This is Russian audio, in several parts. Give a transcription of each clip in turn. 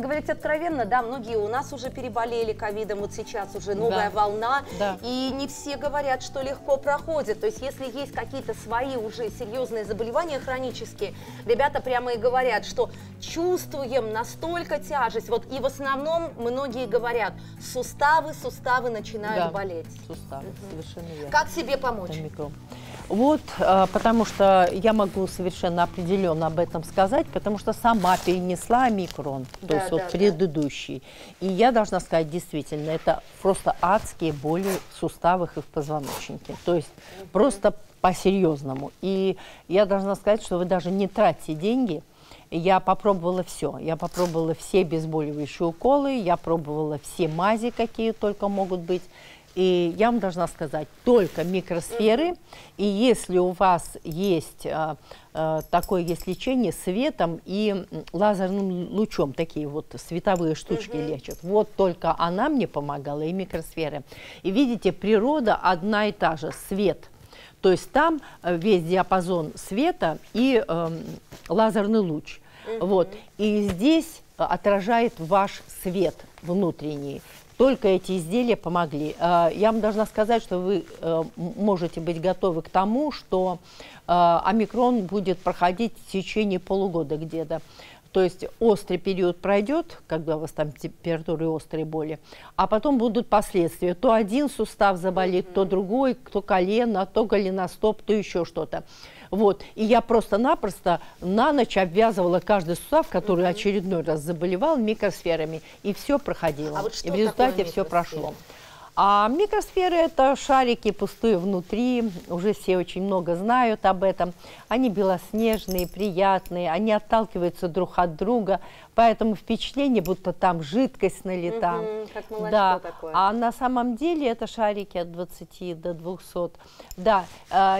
говорить откровенно, да, многие у нас уже переболели ковидом, вот сейчас уже новая волна, и не все говорят, что легко проходит. То есть если есть какие-то свои уже серьезные заболевания хронические, ребята прямо и говорят, что чувствуем настолько тяжесть. Вот и в основном многие говорят, суставы начинают болеть. Суставы, совершенно верно. Как себе помочь? Вот, потому что я могу совершенно определенно об этом сказать, потому что сама перенесла омикрон, то есть вот предыдущий. И я должна сказать, действительно, это просто адские боли в суставах и в позвоночнике. То есть просто по-серьезному. И я должна сказать, что вы даже не тратите деньги. Я попробовала все. Я попробовала все обезболивающие уколы, я пробовала все мази, какие только могут быть. И я вам должна сказать, только микросферы. И если у вас есть такое есть лечение светом и лазерным лучом, такие вот световые штучки лечат, вот только она мне помогала, и микросферы. И видите, природа одна и та же, свет. То есть там весь диапазон света и лазерный луч. Вот. И здесь отражает ваш свет внутренний. Только эти изделия помогли. Я вам должна сказать, что вы можете быть готовы к тому, что омикрон будет проходить в течение полугода где-то. То есть острый период пройдет, когда у вас там температура и острые боли, а потом будут последствия. То один сустав заболит, то другой, то колено, то голеностоп, то еще что-то. Вот. И я просто-напросто на ночь обвязывала каждый сустав, который очередной раз заболевал, микросферами. И все проходило. А вот что и в результате все прошло. А микросферы – это шарики пустые внутри, уже все очень много знают об этом. Они белоснежные, приятные, они отталкиваются друг от друга, поэтому впечатление, будто там жидкость налита. Как молочко такое. А на самом деле это шарики от 20 до 200. Да,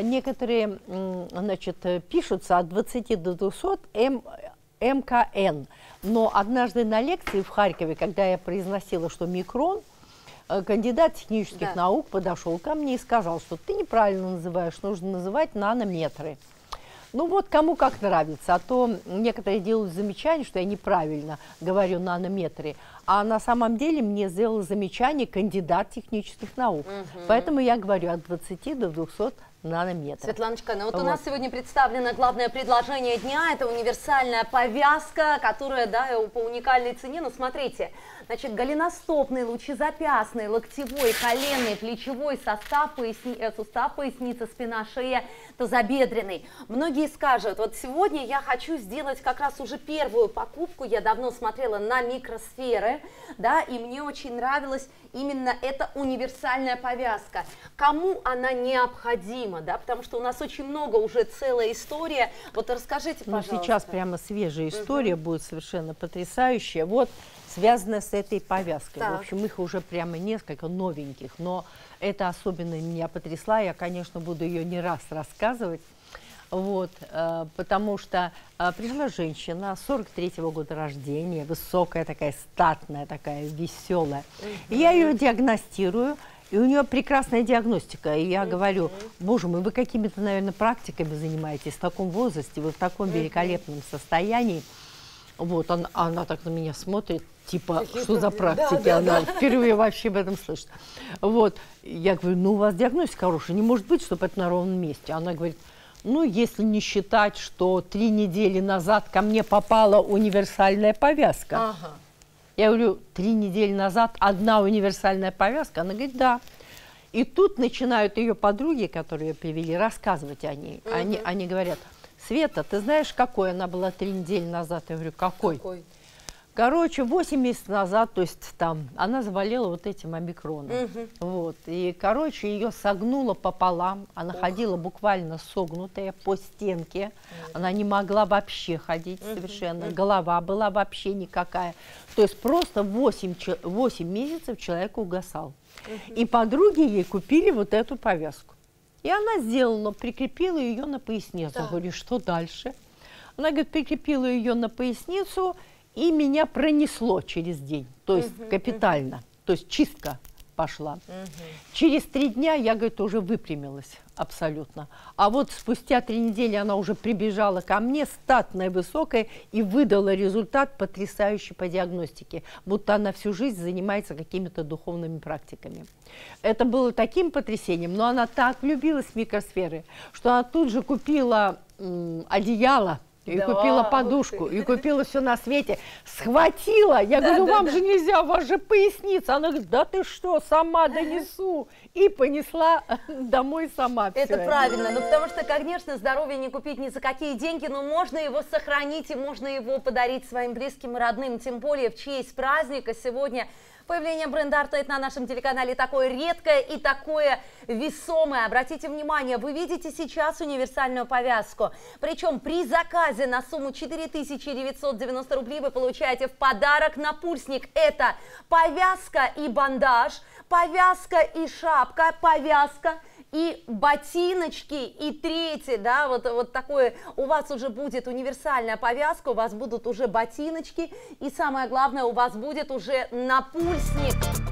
некоторые, значит, пишутся от 20 до 200 МКН. Но однажды на лекции в Харькове, когда я произносила, что микрон, кандидат технических наук подошел ко мне и сказал, что ты неправильно называешь, нужно называть нанометры. Ну вот кому как нравится, а то некоторые делают замечание, что я неправильно говорю нанометры. А на самом деле мне сделал замечание кандидат технических наук. Поэтому я говорю от 20 до 200 нанометров. Светланочка, ну вот у нас сегодня представлено главное предложение дня. Это универсальная повязка, которая, да, по уникальной цене. Ну смотрите, значит, голеностопный, лучезапястный, локтевой, коленный, плечевой сустав, поясница, спина, шея, тазобедренный. Многие скажут, вот сегодня я хочу сделать как раз уже первую покупку. Я давно смотрела на микросферы. Да, и мне очень нравилась именно эта универсальная повязка. Кому она необходима, да, потому что у нас очень много уже целая история. Вот расскажите, пожалуйста. Ну, сейчас прямо свежая история будет совершенно потрясающая. Вот связанная с этой повязкой. Так. В общем, их уже прямо несколько новеньких, но это особенно меня потрясло. Я, конечно, буду ее не раз рассказывать. Вот, потому что пришла женщина 43-го года рождения, высокая такая, статная такая, веселая. Я ее диагностирую, и у нее прекрасная диагностика. И я говорю, боже мой, вы какими-то, наверное, практиками занимаетесь в таком возрасте, вы в таком великолепном состоянии. Вот, она так на меня смотрит, типа, что за практики, она впервые вообще об этом слышит. Вот, я говорю, ну у вас диагностика хорошая, не может быть, чтобы это на ровном месте. Она говорит, ну, если не считать, что 3 недели назад ко мне попала универсальная повязка. Я говорю, 3 недели назад одна универсальная повязка? Она говорит, да. И тут начинают ее подруги, которые ее привели, рассказывать о ней. Они говорят, Света, ты знаешь, какой она была 3 недели назад? Я говорю, какой? Короче, 8 месяцев назад, то есть там, она заболела вот этим омикроном. Вот. И, короче, ее согнуло пополам. Она ходила буквально согнутая по стенке. Она не могла вообще ходить совершенно. Голова была вообще никакая. То есть просто 8 месяцев человек угасал. И подруги ей купили вот эту повязку. И она сделала, прикрепила ее на поясницу. Я говорю, что дальше? Она, говорит, прикрепила ее на поясницу. И меня пронесло через день, то есть капитально, то есть чистка пошла. Через 3 дня я, говорит, уже выпрямилась абсолютно. А вот спустя 3 недели она уже прибежала ко мне, статная, высокая, и выдала результат потрясающий по диагностике. Будто она всю жизнь занимается какими-то духовными практиками. Это было таким потрясением, но она так влюбилась в микросферы, что она тут же купила одеяло, и купила подушку, и купила все на свете. Схватила. Я говорю, вам же нельзя, у вас же поясница. Она говорит, да ты что, сама донесу. И понесла домой сама. Это правильно, ну потому что, конечно, здоровье не купить ни за какие деньги, но можно его сохранить и можно его подарить своим близким и родным. Тем более в честь праздника сегодня... Появление бренда Артрейд на нашем телеканале такое редкое и такое весомое. Обратите внимание, вы видите сейчас универсальную повязку. Причем при заказе на сумму 4990 рублей вы получаете в подарок напульсник. Это повязка и бандаж, повязка и шапка, повязка и ботиночки, и третий, да, вот такое, у вас уже будет универсальная повязка, у вас будут уже ботиночки, и самое главное, у вас будет уже напульсник.